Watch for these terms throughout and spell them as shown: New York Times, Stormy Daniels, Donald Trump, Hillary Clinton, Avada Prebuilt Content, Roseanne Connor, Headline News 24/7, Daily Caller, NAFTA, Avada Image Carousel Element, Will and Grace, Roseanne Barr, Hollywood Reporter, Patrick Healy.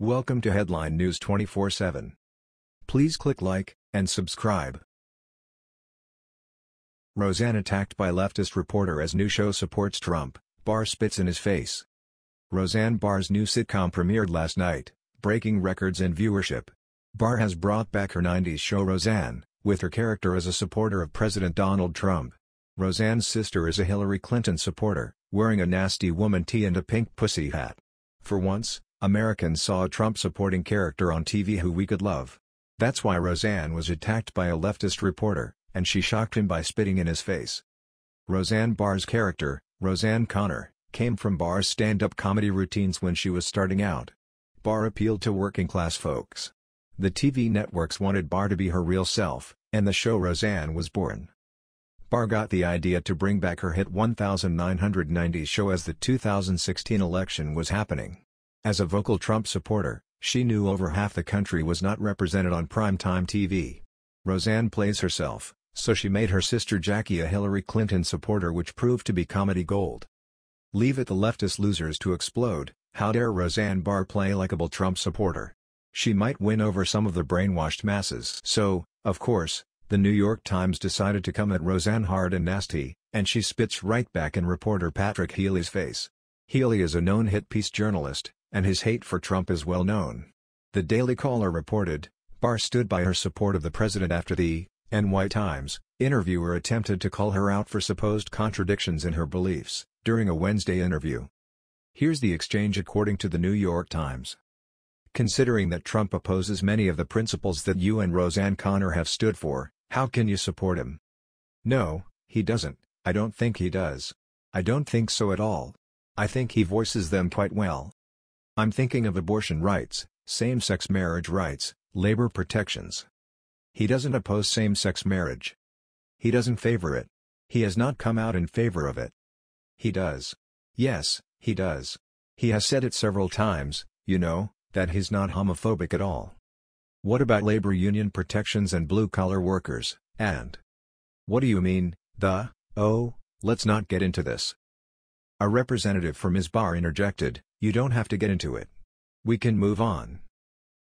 Welcome to Headline News 24/7. Please click like and subscribe. Roseanne attacked by leftist reporter as new show supports Trump, Barr spits in his face. Roseanne Barr's new sitcom premiered last night, breaking records in viewership. Barr has brought back her 90s show Roseanne, with her character as a supporter of President Donald Trump. Roseanne's sister is a Hillary Clinton supporter, wearing a nasty woman tee and a pink pussy hat. For once, Americans saw a Trump-supporting character on TV who we could love. That's why Roseanne was attacked by a leftist reporter, and she shocked him by spitting in his face. Roseanne Barr's character, Roseanne Connor, came from Barr's stand-up comedy routines when she was starting out. Barr appealed to working-class folks. The TV networks wanted Barr to be her real self, and the show Roseanne was born. Barr got the idea to bring back her hit 1990s show as the 2016 election was happening. As a vocal Trump supporter, she knew over half the country was not represented on primetime TV. Roseanne plays herself, so she made her sister Jackie a Hillary Clinton supporter, which proved to be comedy gold. Leave it the leftist losers to explode. How dare Roseanne Barr play likable Trump supporter? She might win over some of the brainwashed masses. So, of course, the New York Times decided to come at Roseanne hard and nasty, and she spits right back in reporter Patrick Healy's face. Healy is a known hit piece journalist, and his hate for Trump is well known. The Daily Caller reported, Barr stood by her support of the president after the NY Times interviewer attempted to call her out for supposed contradictions in her beliefs during a Wednesday interview. Here's the exchange according to the New York Times. Considering that Trump opposes many of the principles that you and Roseanne Connor have stood for, how can you support him? No, he doesn't. I don't think he does. I don't think so at all. I think he voices them quite well. I'm thinking of abortion rights, same-sex marriage rights, labor protections. He doesn't oppose same-sex marriage. He doesn't favor it. He has not come out in favor of it. He does. Yes, he does. He has said it several times, you know, that he's not homophobic at all. What about labor union protections and blue-collar workers, and? What do you mean, let's not get into this? A representative from Ms. Barr interjected, you don't have to get into it. We can move on.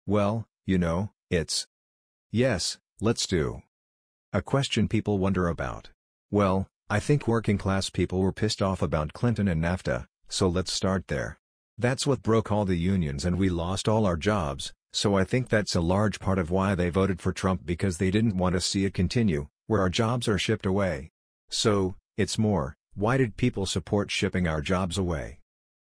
Well, you know, it's. Yes, let's do. A question people wonder about. Well, I think working-class people were pissed off about Clinton and NAFTA, so let's start there. That's what broke all the unions and we lost all our jobs, so I think that's a large part of why they voted for Trump, because they didn't want to see it continue, where our jobs are shipped away. So, it's more, why did people support shipping our jobs away?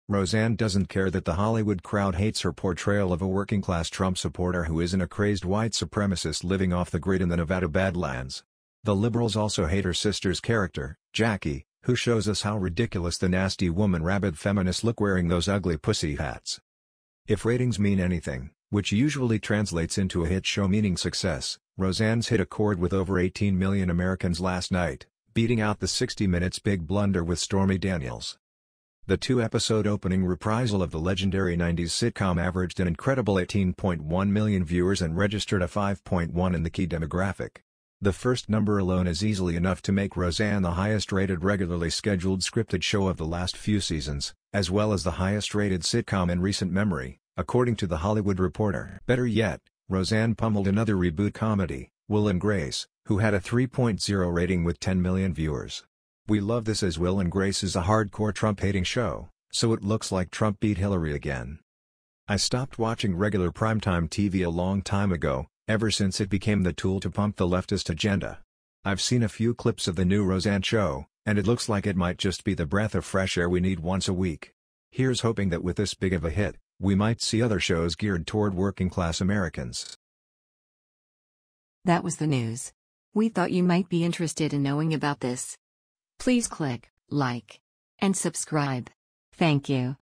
Roseanne doesn't care that the Hollywood crowd hates her portrayal of a working-class Trump supporter who isn't a crazed white supremacist living off the grid in the Nevada Badlands. The liberals also hate her sister's character, Jackie, who shows us how ridiculous the nasty woman rabid feminists look wearing those ugly pussy hats. If ratings mean anything, which usually translates into a hit show meaning success, Roseanne's hit a chord with over 18 million Americans last night, beating out the 60 Minutes' Big Blunder with Stormy Daniels. The two-episode opening reprisal of the legendary 90s sitcom averaged an incredible 18.1 million viewers and registered a 5.1 in the key demographic. The first number alone is easily enough to make Roseanne the highest-rated regularly scheduled scripted show of the last few seasons, as well as the highest-rated sitcom in recent memory, according to The Hollywood Reporter. Better yet, Roseanne pummeled another reboot comedy, Will and Grace, who had a 3.0 rating with 10 million viewers. We love this as Will and Grace is a hardcore Trump-hating show, so it looks like Trump beat Hillary again. I stopped watching regular primetime TV a long time ago, ever since it became the tool to pump the leftist agenda. I've seen a few clips of the new Roseanne show, and it looks like it might just be the breath of fresh air we need once a week. Here's hoping that with this big of a hit, we might see other shows geared toward working-class Americans. That was the news. We thought you might be interested in knowing about this. Please click like and subscribe. Thank you.